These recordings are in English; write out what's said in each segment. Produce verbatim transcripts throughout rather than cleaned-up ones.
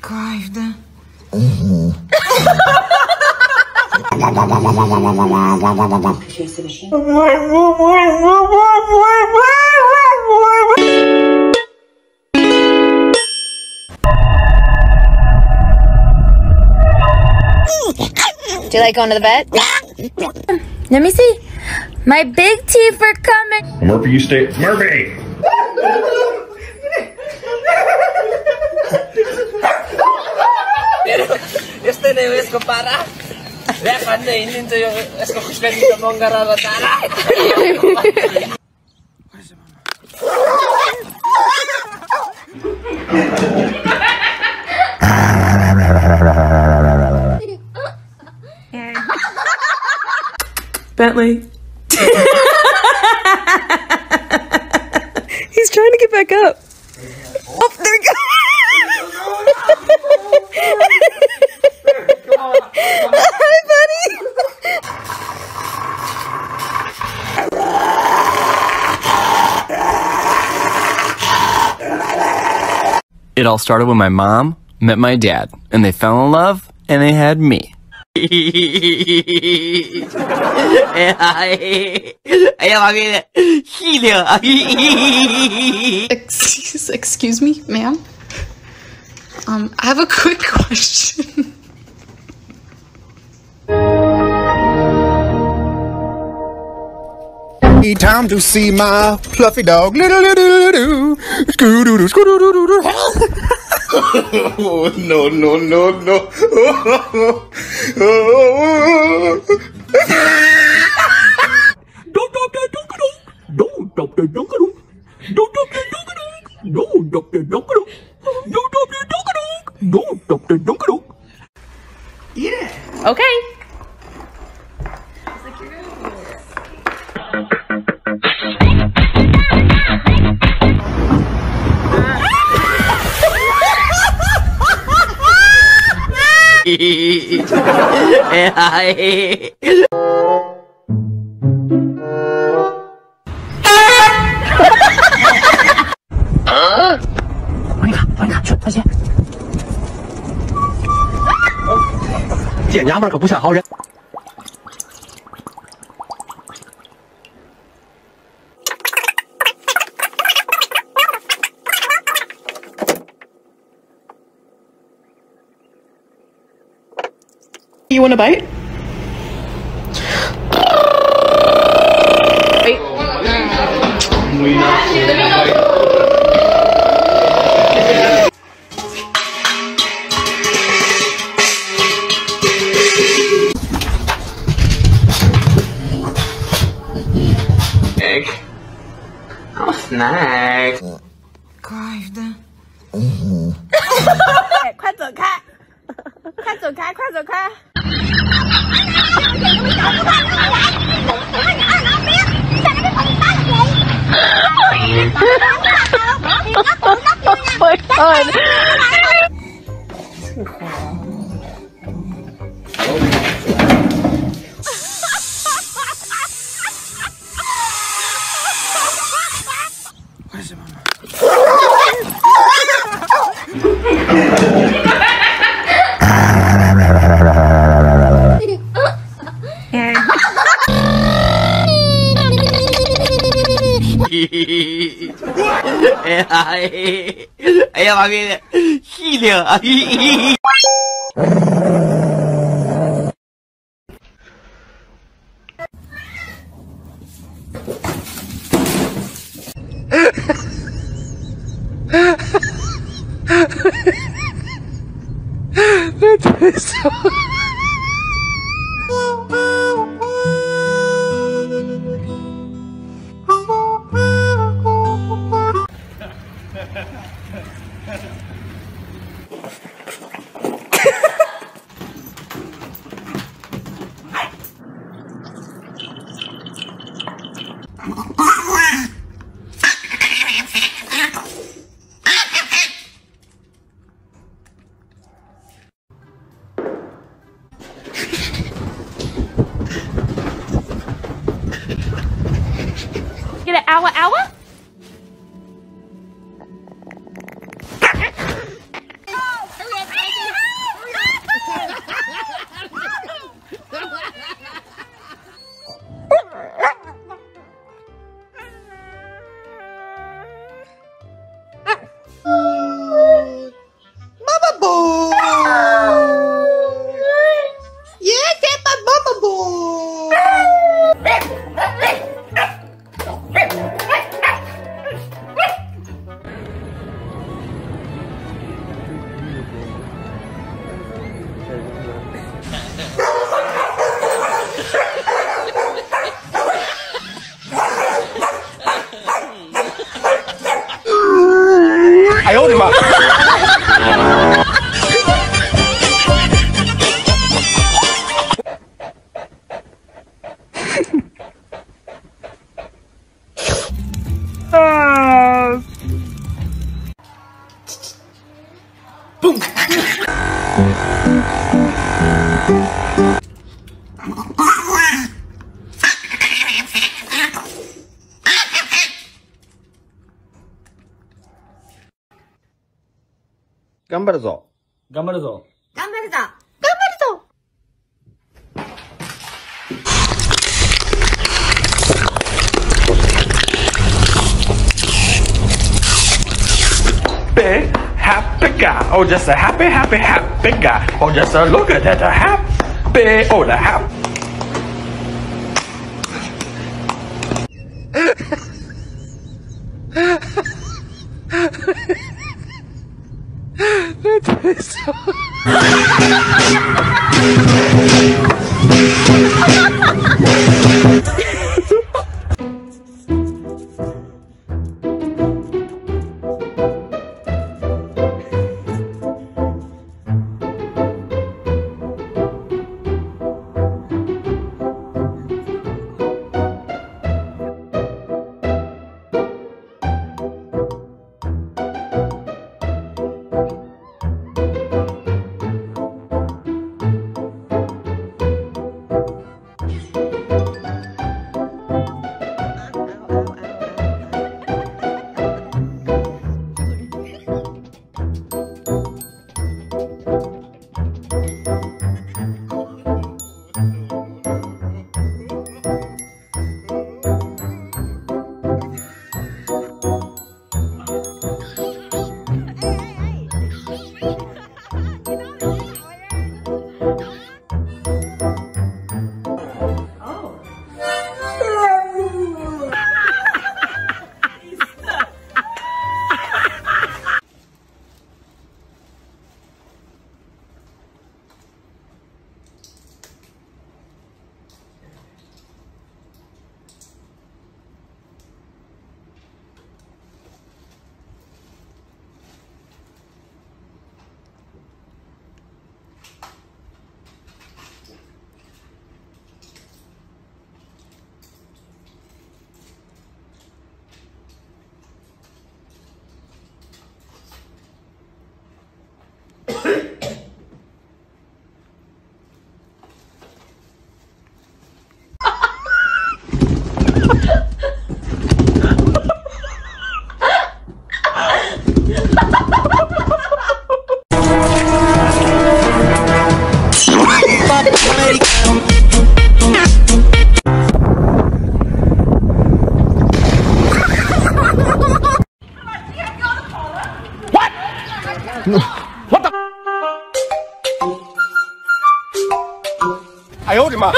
Clive, да? Do you like going to the vet? Let me see. My big teeth are coming. Murphy, you stay. Murphy! Este no es compara. Bentley. He's trying to get back up. Oh, there we go. Hi, buddy. It all started when my mom met my dad, and they fell in love, and they had me. excuse, excuse me, ma'am. Um, I have a quick question. It's time to see my fluffy dog. Oh, no, no, no, no. Yeah. Okay.姐娘们可不像好人。 You want a bite? Wait. Egg. Oh, snack. Clive, да? Hey, 快走开！快走开！快走开！ Where's it, Mama? That is so Get an hour, hour? Oh, hurry up. 頑張るぞ。頑張るぞ。頑張るぞ。頑張るぞ。Big happy guy, oh just a happy happy happy guy, oh just a look at that a happy, oh the happy. What the? I owed him up.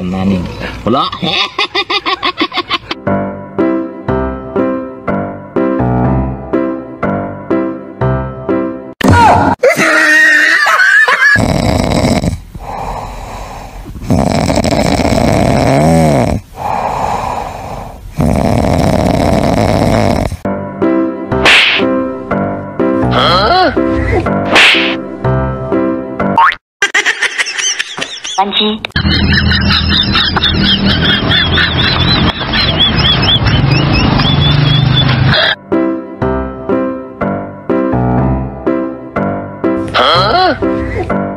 Nani? Hola. Huh? Huh?